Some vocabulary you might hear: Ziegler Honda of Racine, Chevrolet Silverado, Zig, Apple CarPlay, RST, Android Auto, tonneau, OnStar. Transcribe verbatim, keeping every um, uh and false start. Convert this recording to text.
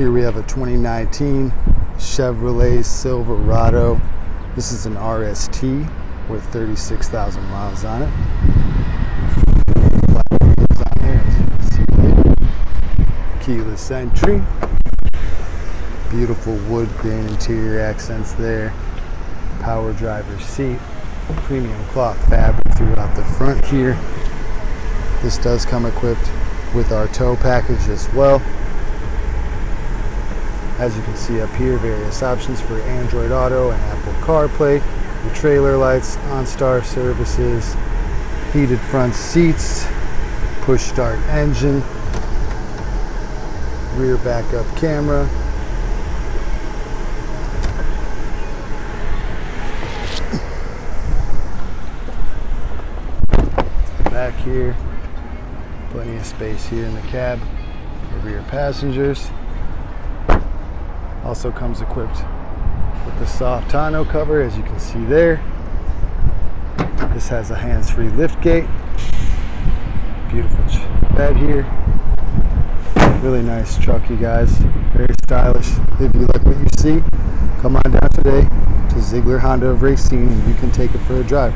Here we have a twenty nineteen Chevrolet Silverado. This is an R S T with thirty-six thousand miles on it. Keyless entry. Beautiful wood grain interior accents there. Power driver's seat. Premium cloth fabric throughout the front here. This does come equipped with our tow package as well. As you can see up here, various options for Android Auto and Apple CarPlay, the trailer lights, OnStar services, heated front seats, push start engine, rear backup camera, back here, plenty of space here in the cab for rear passengers. Also comes equipped with the soft tonneau cover, as you can see there. This has a hands-free liftgate. Beautiful bed here. Really nice truck, you guys. Very stylish. If you like what you see, come on down today to Ziegler Honda of Racine and you can take it for a drive.